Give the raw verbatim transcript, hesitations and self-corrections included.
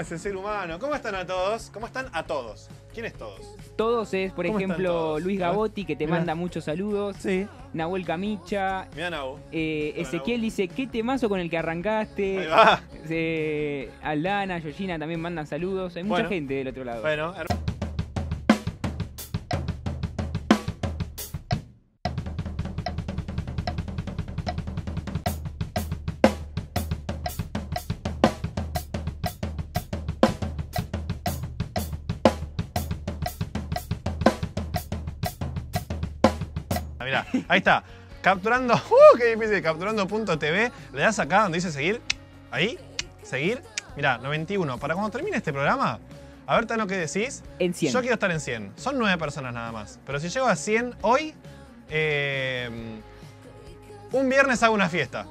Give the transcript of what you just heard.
es el ser humano. ¿Cómo están a todos? ¿Cómo están a todos? ¿Quién es todos? Todos es, por ejemplo, Luis Gabotti, que te Mirá. manda muchos saludos. Sí. Nahuel Camicha. Mirá, Nahu. Eh, Mirá, Ezequiel Nahu. dice, ¿qué temazo con el que arrancaste? Ahí va. Eh, Aldana, Yoshina también mandan saludos. Hay bueno, mucha gente del otro lado. Bueno, mirá, ahí está, capturando, uh, qué difícil, capturando punto t v, le das acá donde dice seguir, ahí, seguir, mirá, noventa y uno, para cuando termine este programa, a ver, tan lo que decís, en cien. Yo quiero estar en cien, son nueve personas nada más, pero si llego a cien hoy, eh, un viernes hago una fiesta.